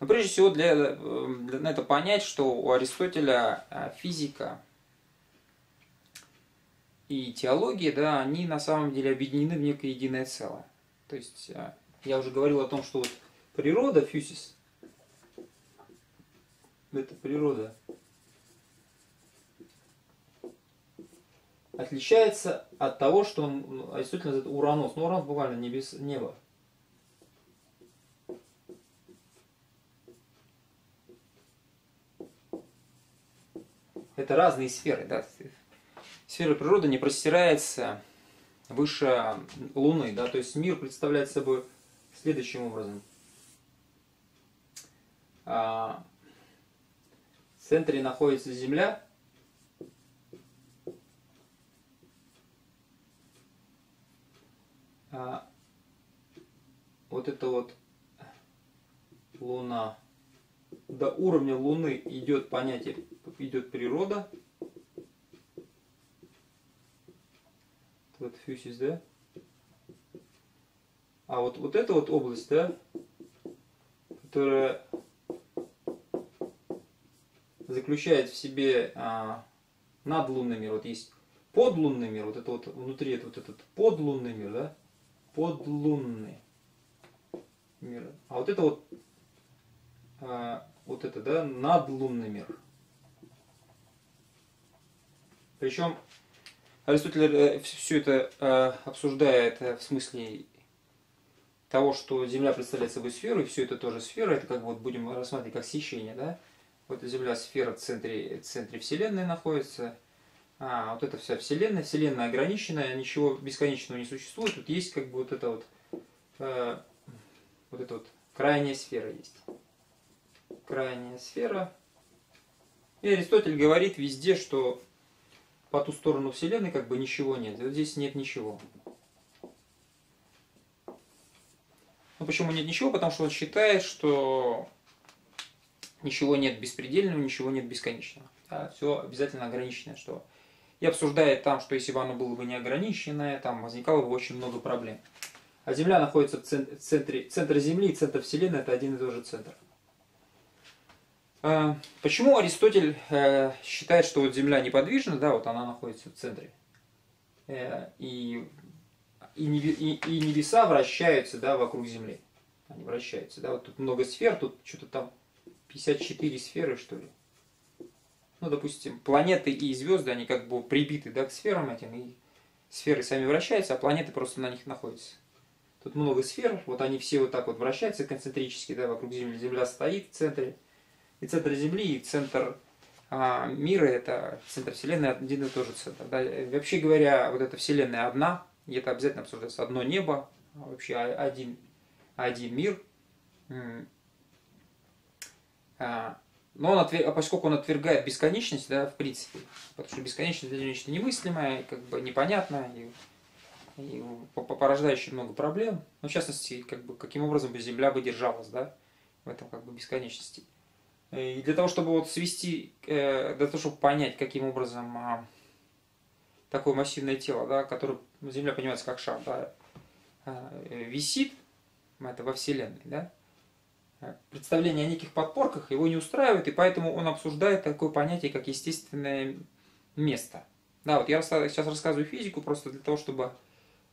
Но прежде всего надо понять, что у Аристотеля физика и теология, да, они на самом деле объединены в некое единое целое. То есть я уже говорил о том, что вот природа, фюсис, это природа, отличается от того, что он, Аристотель называет Уранос. Но Уранос буквально небо. Это разные сферы, да. Сфера природы не простирается выше Луны, да, то есть мир представляет собой следующим образом. В центре находится Земля, вот это вот Луна. До уровня Луны идет понятие, идет природа. Вот фюсис, да? А вот эта вот область, да, которая заключает в себе надлунный мир. Вот есть подлунный мир, вот это вот внутри, это вот этот подлунный мир, да? Подлунный мир. А вот это вот, вот это, да, надлунный мир. Причем Аристотель все это обсуждает в смысле того, что Земля представляет собой сферу, и все это тоже сфера, это как вот будем рассматривать как сечение, да? Вот Земля сфера в центре Вселенной находится, вот это вся Вселенная ограниченная, ничего бесконечного не существует, тут есть как бы вот эта вот крайняя сфера есть. Крайняя сфера. И Аристотель говорит везде, что по ту сторону Вселенной как бы ничего нет. Вот здесь нет ничего. Ну почему нет ничего? Потому что он считает, что ничего нет беспредельного, ничего нет бесконечного. Да, все обязательно ограниченное. Что... И обсуждает там, что если бы оно было бы неограниченное, там возникало бы очень много проблем. А Земля находится в центре. Центр Земли и центр Вселенной – это один и тот же центр. Почему Аристотель считает, что вот Земля неподвижна, да, вот она находится в центре, и небеса вращаются, да, вокруг Земли, они вращаются, да, вот тут много сфер, тут что-то там 54 сферы, что ли, ну, допустим, планеты и звезды, они как бы прибиты, да, к сферам этим, и сферы сами вращаются, а планеты просто на них находятся. Тут много сфер, вот они все вот так вот вращаются концентрически, да, вокруг Земли, Земля стоит в центре. И центр Земли, и центр мира, это центр Вселенной, один и тот же центр. Да? Вообще говоря, вот эта Вселенная одна, и это обязательно обсуждается. Одно небо, вообще один мир. Но поскольку он отвергает бесконечность, да, в принципе, потому что бесконечность это нечто немыслимое, как бы непонятное, и порождающее много проблем. Но в частности, как бы, каким образом бы Земля выдержалась, да, в этом как бы бесконечности. И для того, чтобы вот чтобы понять, каким образом такое массивное тело, да, которое Земля понимается как шар, да, висит, это во Вселенной, да, представление о неких подпорках его не устраивает, и поэтому он обсуждает такое понятие, как естественное место. Да, вот я сейчас рассказываю физику, просто для того, чтобы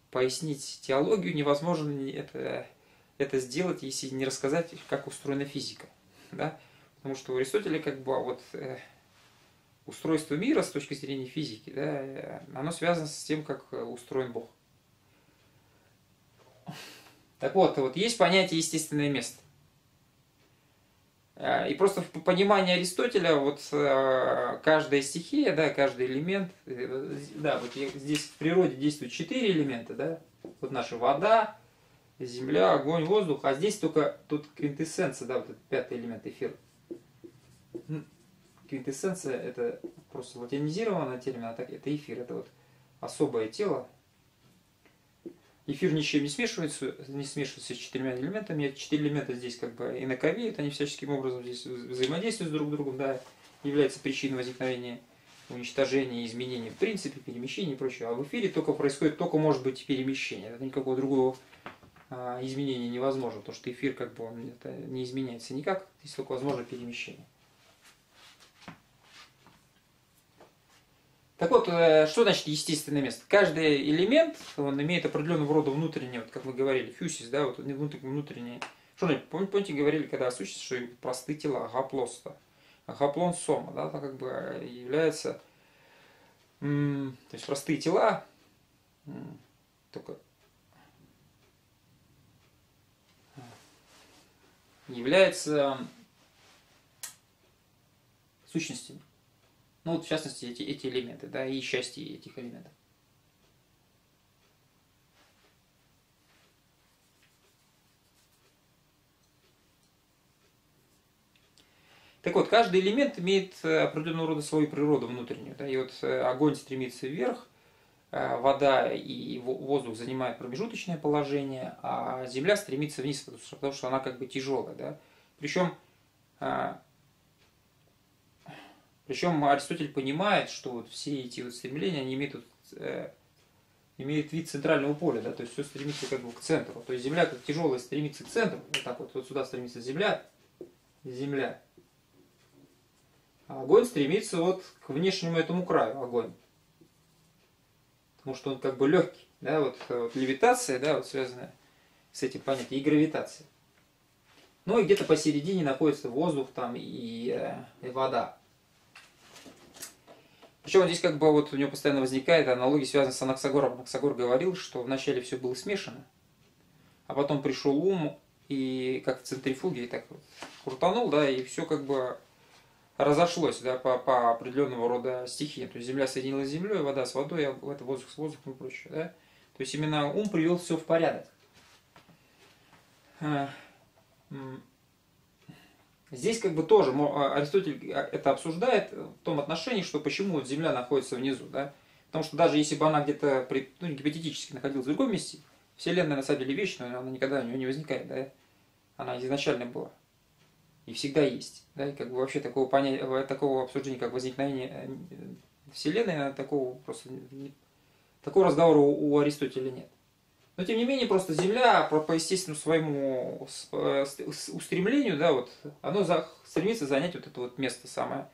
пояснить теологию, невозможно это сделать, если не рассказать, как устроена физика, да. Потому что у Аристотеля как бы вот устройство мира с точки зрения физики, да, оно связано с тем, как устроен Бог. Так вот есть понятие естественное место. И просто в понимании Аристотеля вот каждая стихия, да, каждый элемент, да, вот здесь в природе действуют 4 элемента, да, вот наша вода, земля, огонь, воздух, а здесь только тут квинтэссенция, да, вот этот 5-й элемент эфир. Квинтэссенция это просто латинизированный термин, а так это эфир, это вот особое тело. Эфир ничем не смешивается с 4 элементами. 4 элемента здесь как бы инаковеют, они всяческим образом здесь взаимодействуют друг с другом, да, является причиной возникновения, уничтожения, изменения в принципе, перемещения и прочего. А в эфире только происходит, может быть, перемещение. Это никакого другого изменение невозможно, потому что эфир как бы он это не изменяется никак, здесь только возможно перемещение. Так вот, что значит естественное место? Каждый элемент, он имеет определенного рода внутреннее, вот как мы говорили, фюсис, да, вот внутреннее. Что, помните, говорили, когда о сущности, что простые тела, агаплоста, агаплон сома, да, как бы является, то есть простые тела, только являются сущностями. Ну, вот, в частности, эти элементы, да, и счастье этих элементов. Так вот, каждый элемент имеет определенного рода свою природу внутреннюю. Да, и вот огонь стремится вверх, вода и воздух занимают промежуточное положение, а земля стремится вниз, потому что она как бы тяжелая. Да. Причем Аристотель понимает, что вот все эти вот стремления они имеют вид центрального поля, да, то есть все стремится как бы к центру. То есть земля как тяжелая стремится к центру, вот так вот, вот сюда стремится земля. А огонь стремится вот к внешнему этому краю, огонь. Потому что он как бы легкий, да, вот левитация, да, вот связанная с этим понятием, и гравитация. Ну и где-то посередине находится воздух там и вода. Причем здесь как бы вот у него постоянно возникает аналогия, связанная с Анаксагором. Анаксагор говорил, что вначале все было смешано, а потом пришел ум и как в центрифуге так вот крутанул, да, и все как бы разошлось, да, по определенного рода стихии. То есть земля соединилась с землей, вода с водой, а воздух с воздухом и прочее. Да? То есть именно ум привел все в порядок. Здесь как бы тоже Аристотель это обсуждает в том отношении, что почему вот земля находится внизу. Да? Потому что даже если бы она где-то, ну, гипотетически находилась в другом месте, Вселенная на самом деле вечная, она никогда у нее не возникает. Да? Она изначально была и всегда есть. Да? И как бы вообще такого обсуждения, как возникновение Вселенной, такого разговора у Аристотеля нет. Но тем не менее, просто Земля по естественному своему устремлению, да, вот, оно стремится занять вот это вот место самое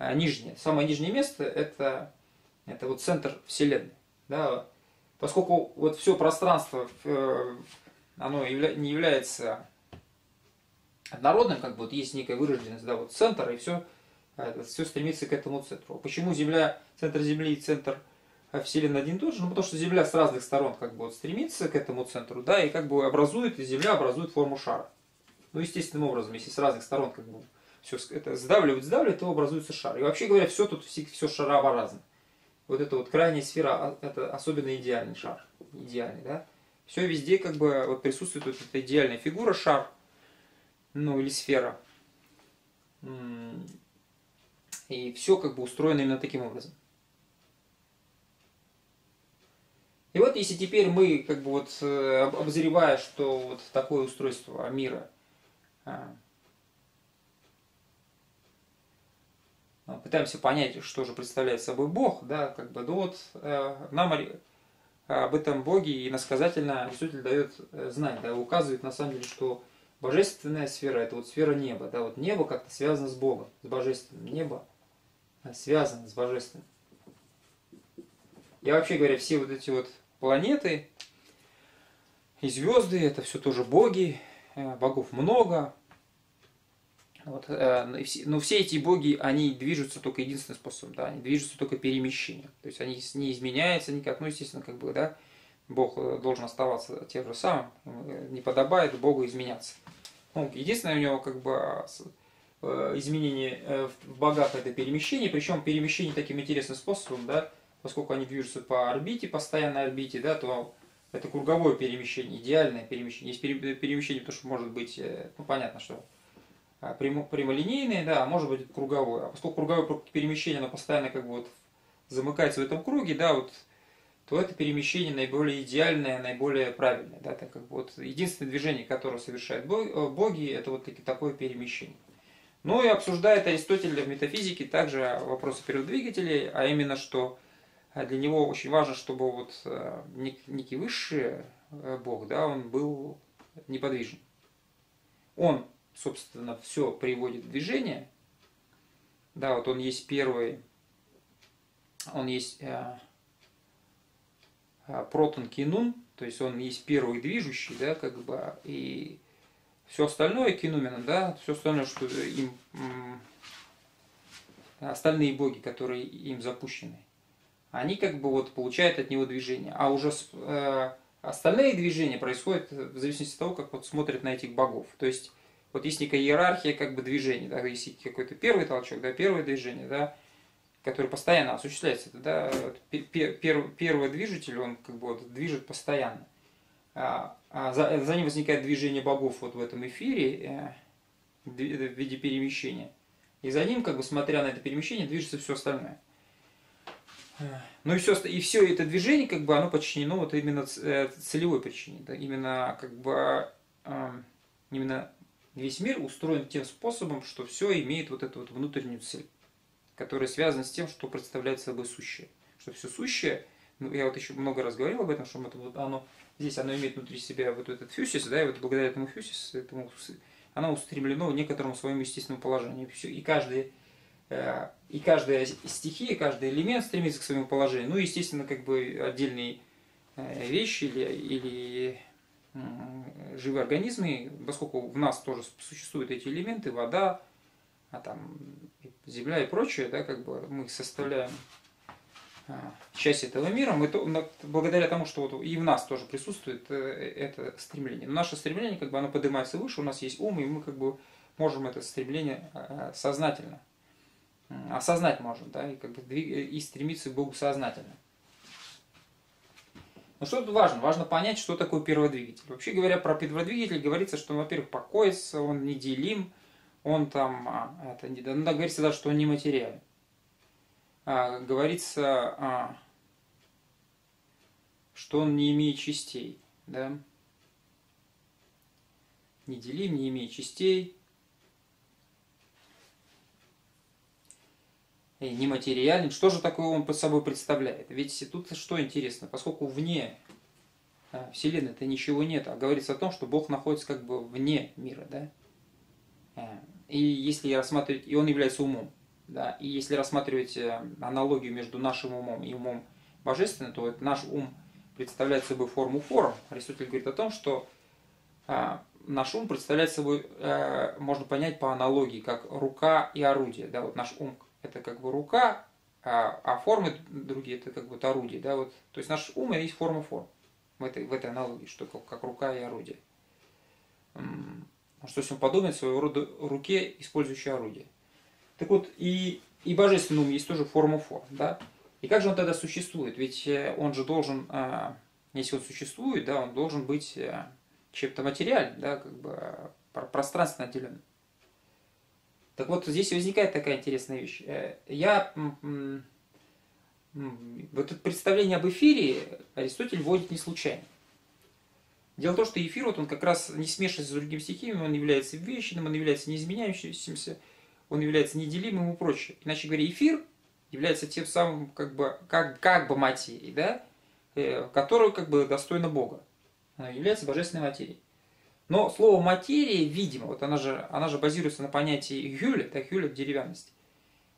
нижнее. Самое нижнее место – это вот центр Вселенной. Да. Поскольку вот все пространство, оно не является однородным, как бы вот есть некая вырожденность, да, вот центр, и все стремится к этому центру. Почему Земля, центр Земли и центр Вселенная один и тот же, ну, потому что Земля с разных сторон как бы вот стремится к этому центру, да, и как бы Земля образует форму шара. Ну, естественным образом, если с разных сторон как бы все это сдавливает, то образуется шар. И вообще говоря, все шарообразно. Вот эта вот крайняя сфера, это особенно идеальный шар, идеальный, да. Все везде как бы вот присутствует вот эта идеальная фигура шар, ну, или сфера. И все как бы устроено именно таким образом. И вот если теперь мы, как бы вот, обозревая, что вот такое устройство мира пытаемся понять, что же представляет собой Бог, да, как бы, да, вот нам об этом Боге и иносказательно Аристотель дает знать, да, указывает на самом деле, что божественная сфера – это вот сфера неба, да, вот небо как-то связано с Богом, с божественным, небо связано с божественным. И вообще говоря, все вот эти вот планеты и звезды, это все тоже боги, богов много. Вот, но все эти боги, они движутся только единственным способом, да, они движутся только перемещением. То есть они не изменяются никак, ну, естественно, как бы, да, Бог должен оставаться тем же самым, не подобает Богу изменяться. Ну, единственное у него как бы изменение в богах это перемещение, причем перемещение таким интересным способом, да, поскольку они движутся по орбите, постоянной орбите, да, то это круговое перемещение, идеальное перемещение. Есть перемещение, потому что может быть, ну, понятно, что прямолинейное, да, а может быть круговое. А поскольку круговое перемещение, оно постоянно как бы вот замыкается в этом круге, да, вот, то это перемещение наиболее идеальное, наиболее правильное. Да, так как вот единственное движение, которое совершают боги, это вот такое перемещение. Ну и обсуждает Аристотель в метафизике также вопросы перводвигателей, а именно, что для него очень важно, чтобы вот некий высший Бог, да, он был неподвижен. Он, собственно, все приводит в движение. Да, вот он есть первый, он есть протон кинум, то есть он есть первый движущий, да, как бы, и все остальное кинумена, да, все остальное, что им, остальные боги, которые им запущены, они как бы вот получают от него движение. А уже остальные движения происходят в зависимости от того, как вот смотрят на этих богов. То есть вот есть некая иерархия как бы движений, да, есть какой-то первый толчок, да, первое движение, да, который постоянно осуществляется. Да, первый движитель, он как бы вот движет постоянно. За ним возникает движение богов вот в этом эфире в виде перемещения. И за ним, как бы смотря на это перемещение, движется все остальное. Ну и все это движение, как бы, оно подчинено вот именно целевой причине. Да? Именно, как бы, именно весь мир устроен тем способом, что все имеет вот эту вот внутреннюю цель, которая связана с тем, что представляет собой сущее. Что все сущее, ну, я вот еще много раз говорил об этом, что оно, здесь оно имеет внутри себя вот этот фюсис, да, и вот благодаря этому фюсис, оно устремлено к некоторому своему естественному положению. И каждая стихия, каждый элемент стремится к своему положению. Ну, естественно, как бы отдельные вещи или живые организмы, поскольку в нас тоже существуют эти элементы, вода, а там земля и прочее, да, как бы мы составляем часть этого мира, мы благодаря тому, что вот и в нас тоже присутствует это стремление. Но наше стремление, как бы, оно поднимается выше, у нас есть ум, и мы как бы можем это стремление сознательно осознать можем, да, и как бы стремиться к Богу сознательно. Но что тут важно? Важно понять, что такое перводвигатель. Вообще говоря, про перводвигатель говорится, что он, во-первых, покоится, он неделим, он там, говорится даже, что он нематериален. Говорится, что он не имеет частей, да? Неделим, не имеет частей, нематериален. Что же такое он под собой представляет? Ведь тут что интересно, поскольку вне Вселенной-то ничего нет, а говорится о том, что Бог находится как бы вне мира, да? И если рассматривать, и он является умом. Да, и если рассматривать аналогию между нашим умом и умом божественным, то наш ум представляет собой форму форм. Аристотель говорит о том, что наш ум представляет собой, можно понять по аналогии, как рука и орудие. Да, вот наш ум – это как бы рука, а формы другие – это как бы орудие. Да, вот. То есть наш ум – это есть форма форм в этой аналогии, что как рука и орудие. Что если он подобен своего рода руке, использующей орудие. Так вот, и божественный ум есть тоже форма форм, да? И как же он тогда существует? Ведь он же должен, если он существует, да, он должен быть чем-то материальным, да, как бы пространственно отделенным. Так вот, здесь возникает такая интересная вещь. Вот это представление об эфире Аристотель вводит не случайно. Дело в том, что эфир, вот он как раз не смешивается с другими стихиями, он является вещным, он является неизменяющимся, он является неделимым и прочее. Иначе говоря, эфир является тем самым как бы материей, да, которую как бы достойна Бога. Она является божественной материей. Но слово материя, видимо, вот она же базируется на понятии хюля, так хюля в деревянности,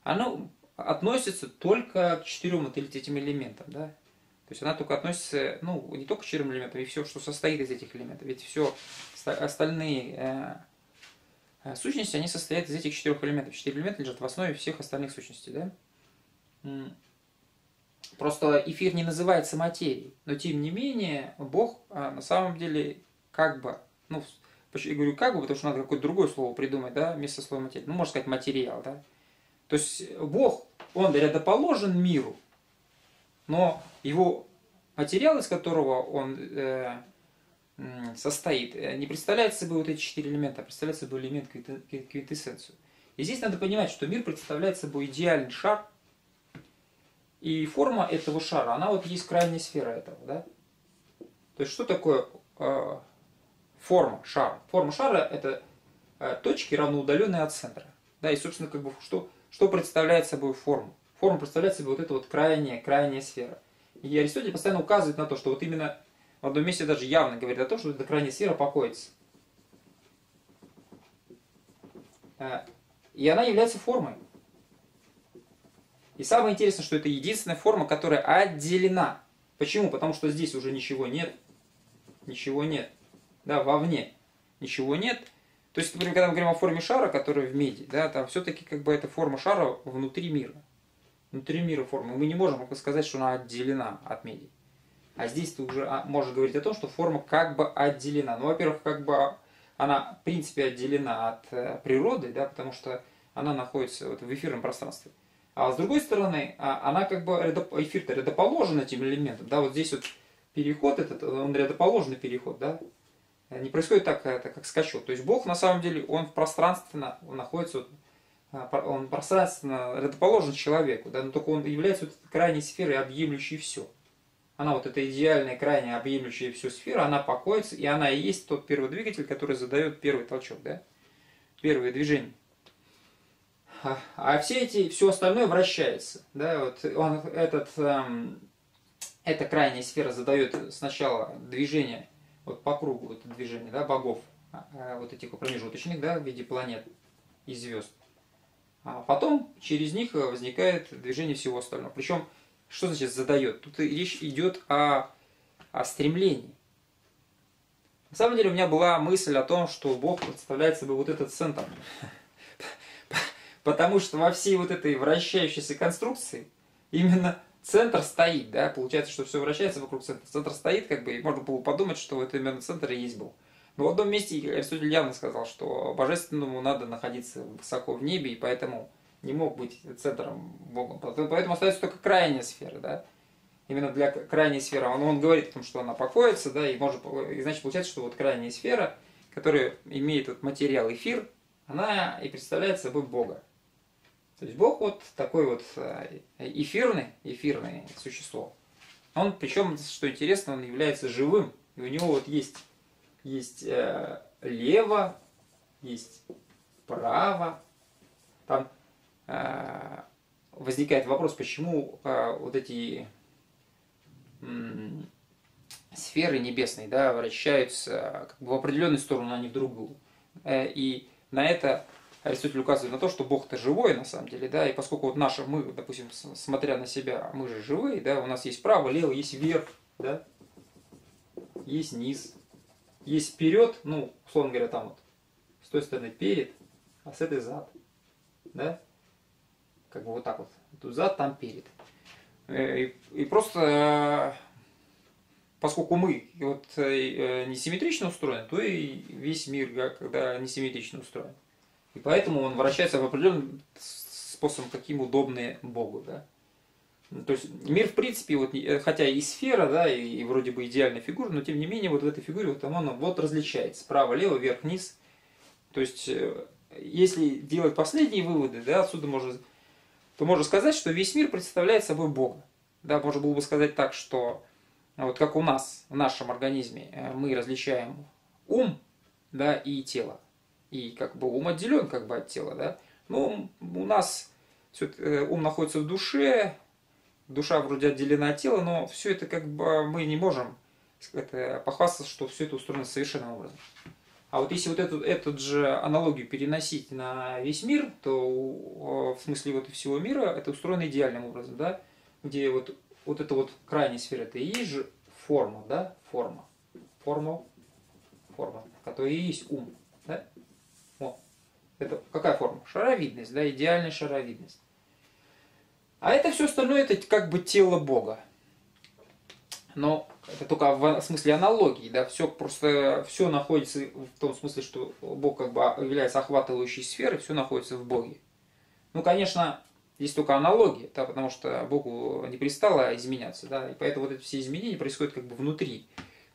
оно относится только к четырем или этим элементам, да. То есть она только относится, ну, не только к четырем элементам, и все, что состоит из этих элементов. Ведь все остальные сущности, они состоят из этих четырех элементов. Четыре элемента лежат в основе всех остальных сущностей, да? Просто эфир не называется материей, но тем не менее Бог на самом деле как бы, ну, я говорю как бы, потому что надо какое-то другое слово придумать, да, вместо слова материя. Ну, можно сказать материал, да? То есть Бог, он рядоположен миру, но его материал, из которого он состоит, не представляет собой вот эти четыре элемента, а представляет собой элемент квинтэссенцию. И здесь надо понимать, что мир представляет собой идеальный шар, и форма этого шара, она вот есть крайняя сфера этого, да? То есть что такое форма шара? Форма шара – это точки, равноудаленные от центра, да? И собственно, как бы, что представляет собой форму? форма представляет себе вот эта вот крайняя сфера. И Аристотель постоянно указывает на то, что вот именно в одном месте даже явно говорит о том, что эта крайняя сфера покоится. И она является формой. И самое интересное, что это единственная форма, которая отделена. Почему? Потому что здесь уже ничего нет. Ничего нет. Да, вовне ничего нет. То есть, например, когда мы говорим о форме шара, которая в меди, да, там все-таки как бы эта форма шара внутри мира. Внутри мира форма. Мы не можем сказать, что она отделена от меди. А здесь ты уже можешь говорить о том, что форма как бы отделена. Ну, во-первых, как бы она в принципе отделена от природы, да, потому что она находится вот в эфирном пространстве. А с другой стороны, она как бы эфир-то рядоположен этим элементом. Да, вот здесь вот переход этот, он рядоположный переход, да. Не происходит так, это как скачок. То есть Бог на самом деле, он пространственно находится, он пространственно рядоположен человеку, да, но только он является вот крайней сферой, объемлющей все. Она вот эта идеальная, крайне объемлющая всю сферу, она покоится, и она и есть тот первый двигатель, который задает первый толчок, да, первое движение. А все остальное вращается. Да, вот он, эта крайняя сфера задает сначала движение вот по кругу, вот движение, да, богов, вот этих промежуточных, да, в виде планет и звезд. А потом через них возникает движение всего остального. Причем, что значит задает? Тут речь идет о стремлении. На самом деле у меня была мысль о том, что Бог представляет собой вот этот центр. Потому что во всей вот этой вращающейся конструкции именно центр стоит, да, получается, что все вращается вокруг центра. Центр стоит, как бы, и можно было подумать, что вот именно центр и есть Бог. Но в одном месте Аристотель явно сказал, что Божественному надо находиться высоко в небе, и поэтому не мог быть центром Богом. Поэтому остается только крайняя сфера, да. Именно для крайней сферы. Он говорит о том, что она покоится, да, и значит получается, что вот крайняя сфера, которая имеет вот материал эфир, она и представляет собой Бога. То есть Бог вот такой вот эфирное существо. Он, причем, что интересно, он является живым. И у него вот есть лево, есть право. Там возникает вопрос, почему вот эти сферы небесные, да, вращаются как бы в определенную сторону, а не в другую. И на это Аристотель указывает на то, что Бог-то живой на самом деле, да, и поскольку вот мы, допустим, смотря на себя, мы же живые, да, у нас есть право, лево, есть вверх, да, есть низ, есть вперед, ну, условно говоря, там вот, с той стороны перед, а с этой зад, да, как бы вот так вот, тут зад, там перед. И просто, поскольку мы вот несимметрично устроены, то и весь мир, когда несимметрично устроен. И поэтому он вращается в определенным способом, каким удобнее Богу. Да? То есть мир, в принципе, вот, хотя и сфера, да, и вроде бы идеальная фигура, но тем не менее вот в этой фигуре вот он вот различается. Справа, лево, вверх, вниз. То есть если делать последние выводы, да, отсюда можно сказать, что весь мир представляет собой Бога. Да? Можно было бы сказать так, что вот как у нас, в нашем организме, мы различаем ум, да, и тело. И как бы ум отделен как бы от тела, да. Но у нас все, ум находится в душе, душа вроде отделена от тела, но все это как бы мы не можем похвастаться, что все это устроено совершенным образом. А вот если вот эту же аналогию переносить на весь мир, то в смысле вот всего мира это устроено идеальным образом, да, где вот эта вот крайняя сфера, это и есть же форма, да, форма, которая и есть ум, да. Это какая форма? Шаровидность, да, идеальная шаровидность. А это все остальное, это как бы тело Бога. Но это только в смысле аналогии, да, все находится в том смысле, что Бог как бы является охватывающей сферой, все находится в Боге. Ну, конечно, есть только аналогия, да, потому что Богу не пристало изменяться, да, и поэтому вот эти все изменения происходят как бы внутри,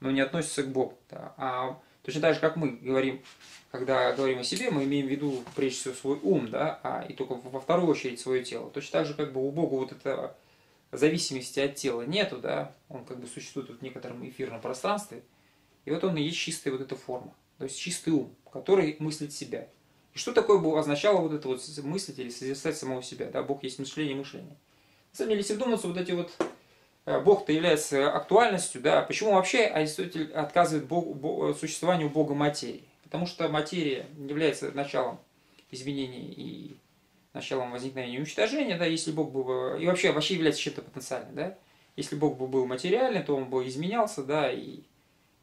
но не относятся к Богу, да, точно так же, как мы говорим, когда говорим о себе, мы имеем в виду прежде всего свой ум, да, и только во вторую очередь свое тело. Точно так же, как бы у Бога вот этой зависимости от тела нету, да, он как бы существует в некотором эфирном пространстве, и вот он и есть чистая вот эта форма, то есть чистый ум, который мыслит себя. И что такое означало вот это вот мыслить или созерцать самого себя, да, Бог есть мышление и мышление. На самом деле, если вдуматься, вот эти вот Бог-то является актуальностью, да, почему вообще Аристотель отказывает существованию Бога материи? Потому что материя является началом изменений и началом возникновения и уничтожения, да, если Бог бы, и вообще является чем-то потенциальным, да. Если Бог бы был материальным, то он бы изменялся, да, и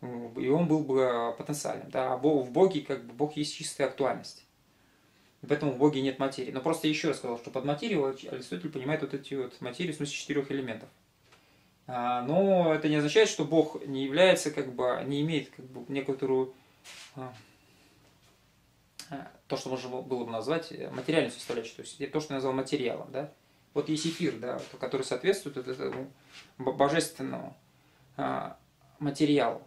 он был бы потенциальным, да, а в Боге, как бы, Бог есть чистая актуальность. Поэтому в Боге нет материи. Но просто еще раз сказал, что под материю Аристотель понимает вот эти вот материи в смысле 4 элементов. Но это не означает, что Бог не является, как бы, не имеет, как бы, некоторую, то, что можно было бы назвать материальную составляющую, то есть то, что я назвал материалом, да. Вот есть эфир, да, который соответствует этому божественному материалу.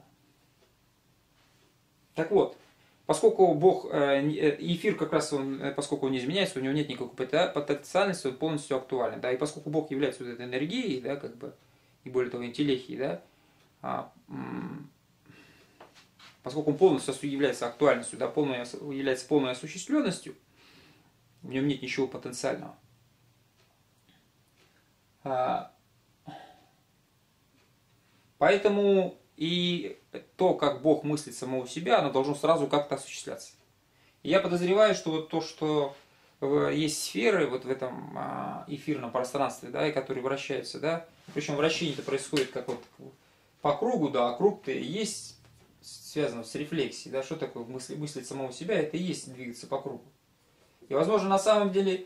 Так вот, поскольку Бог, эфир как раз, он, поскольку он не изменяется, у него нет никакой потенциальности, он полностью актуален, да, и поскольку Бог является вот этой энергией, да, как бы, и более того, интеллехией, да, поскольку он полностью является актуальностью, да, является полной осуществленностью, в нем нет ничего потенциального. Поэтому и то, как Бог мыслит самого себя, оно должно сразу как-то осуществляться. И я подозреваю, что вот то, что есть сферы вот в этом эфирном пространстве, да, и которые вращаются, да, причем вращение-то происходит как вот по кругу, да, а круг-то и есть связано с рефлексией, да, что такое мыслить самого себя, это и есть двигаться по кругу. И, возможно, на самом деле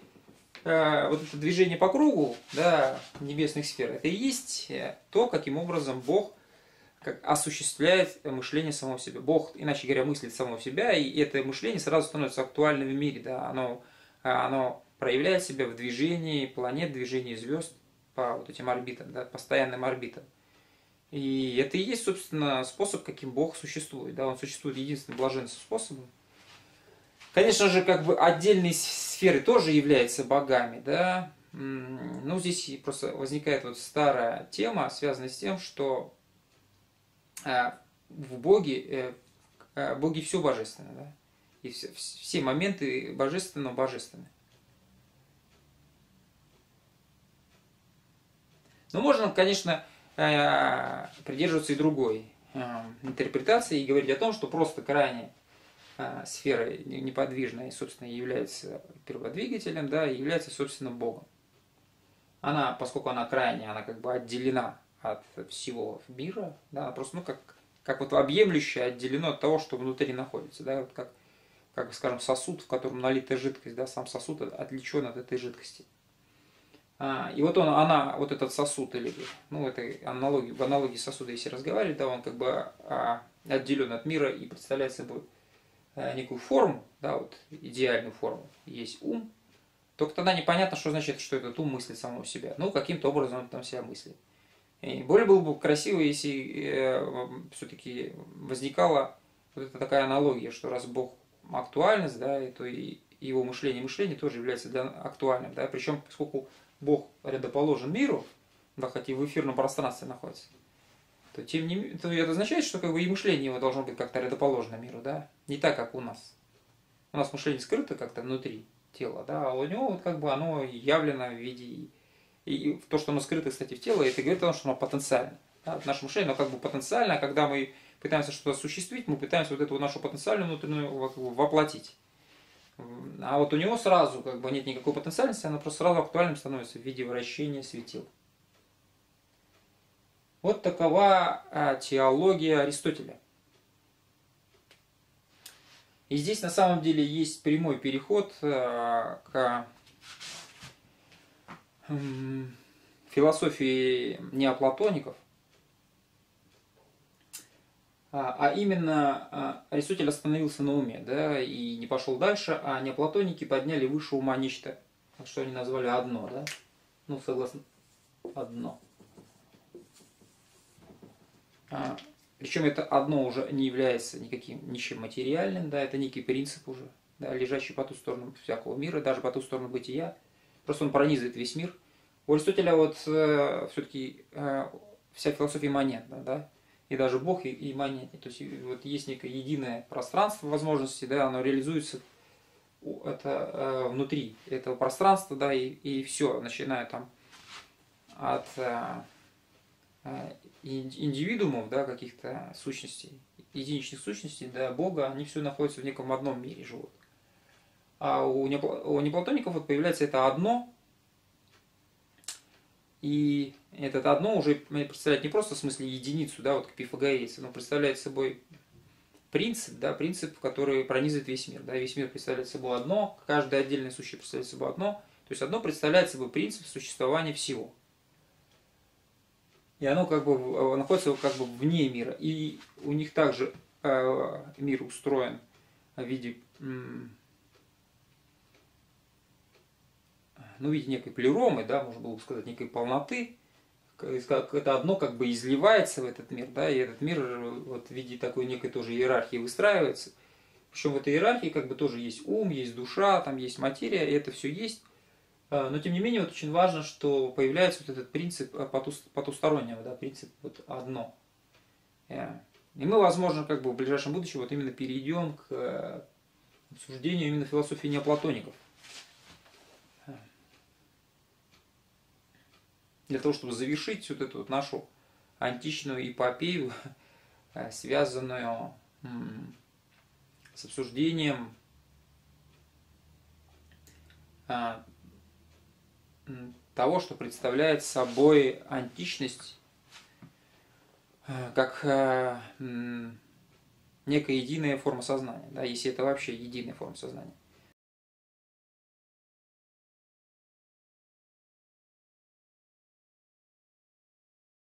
вот это движение по кругу, да, небесных сфер, это и есть то, каким образом Бог осуществляет мышление самого себя. Бог, иначе говоря, мыслит самого себя, и это мышление сразу становится актуальным в мире, да, оно проявляет себя в движении планет, движении звезд по вот этим орбитам, да, постоянным орбитам. И это и есть, собственно, способ, каким Бог существует, да, он существует единственным блаженным способом. Конечно же, как бы отдельные сферы тоже являются богами, да. Ну, здесь просто возникает вот старая тема, связанная с тем, что в Боге, все божественно, да. И все моменты божественного божественны. Но можно, конечно, придерживаться и другой интерпретации и говорить о том, что просто крайне сфера неподвижная, собственно, является перводвигателем, да, и является, собственно, Богом. Она, поскольку она крайняя, она как бы отделена от всего мира, да, она просто, ну, как вот объемлющая, отделена от того, что внутри находится, да, вот как, скажем, сосуд, в котором налита жидкость, да, сам сосуд отличен от этой жидкости. И вот она, вот этот сосуд, или, ну, в аналогии сосуда, если разговаривать, да, он как бы отделен от мира и представляет собой некую форму, да, вот идеальную форму, есть ум, только тогда непонятно, что значит, что этот ум мыслит самого себя. Ну, каким-то образом он там себя мыслит. И более было бы красиво, если все-таки возникала вот эта такая аналогия, что раз Бог актуальность, да, то и его мышление тоже является актуальным, да, причем поскольку Бог рядоположен миру, да, хоть и в эфирном пространстве находится, то, тем не менее, это означает, что, как бы, и мышление его должно быть как-то рядоположно миру, да? Не так, как у нас. У нас мышление скрыто как-то внутри тела, да, а у него вот, как бы, оно явлено в виде. И то, что оно скрыто, кстати, в теле, это говорит о том, что оно потенциально. Да? Наше мышление, оно как бы потенциально, а когда мы пытаемся что-то осуществить, мы пытаемся вот эту нашу потенциальную внутреннюю, как бы, воплотить. А вот у него сразу, как бы, нет никакой потенциальности, она просто сразу актуальным становится в виде вращения светил. Вот такова теология Аристотеля. И здесь на самом деле есть прямой переход к философии неоплатоников. А именно Аристотель остановился на уме, да, и не пошел дальше, а неоплатоники подняли выше ума нечто, что они назвали одно, да? Ну, согласно, одно. Причем это одно уже не является ничем материальным, да, это некий принцип уже, да, лежащий по ту сторону всякого мира, даже по ту сторону бытия. Просто он пронизывает весь мир. У Аристотеля вот все-таки вся философия имманентна, да, и даже Бог имманентен. То есть вот есть некое единое пространство возможностей, да, оно реализуется внутри этого пространства, да, и все, начиная там от индивидуумов, да, каких-то сущностей, единичных сущностей до Бога, они все находятся в неком одном мире, живут. А у неоплатоников вот появляется это одно, и это одно уже представляет не просто в смысле единицу, да, вот как пифагорейцы, но представляет собой принцип, да, принцип, который пронизывает весь мир. Да, весь мир представляет собой одно, каждое отдельное существо представляет собой одно. То есть одно представляет собой принцип существования всего. И оно как бы находится как бы вне мира. И у них также мир устроен в виде, ну, в виде некой плеромы, да, можно было бы сказать, некой полноты. Это одно как бы изливается в этот мир, да, и этот мир вот в виде такой некой тоже иерархии выстраивается. Причем в этой иерархии как бы тоже есть ум, есть душа, там есть материя, и это все есть. Но тем не менее вот очень важно, что появляется вот этот принцип потустороннего, да, принцип вот одно. И мы, возможно, как бы в ближайшем будущем вот именно перейдем к обсуждению именно философии неоплатоников. Для того, чтобы завершить вот эту вот нашу античную эпопею, связанную с обсуждением того, что представляет собой античность как некая единая форма сознания, да, если это вообще единая форма сознания.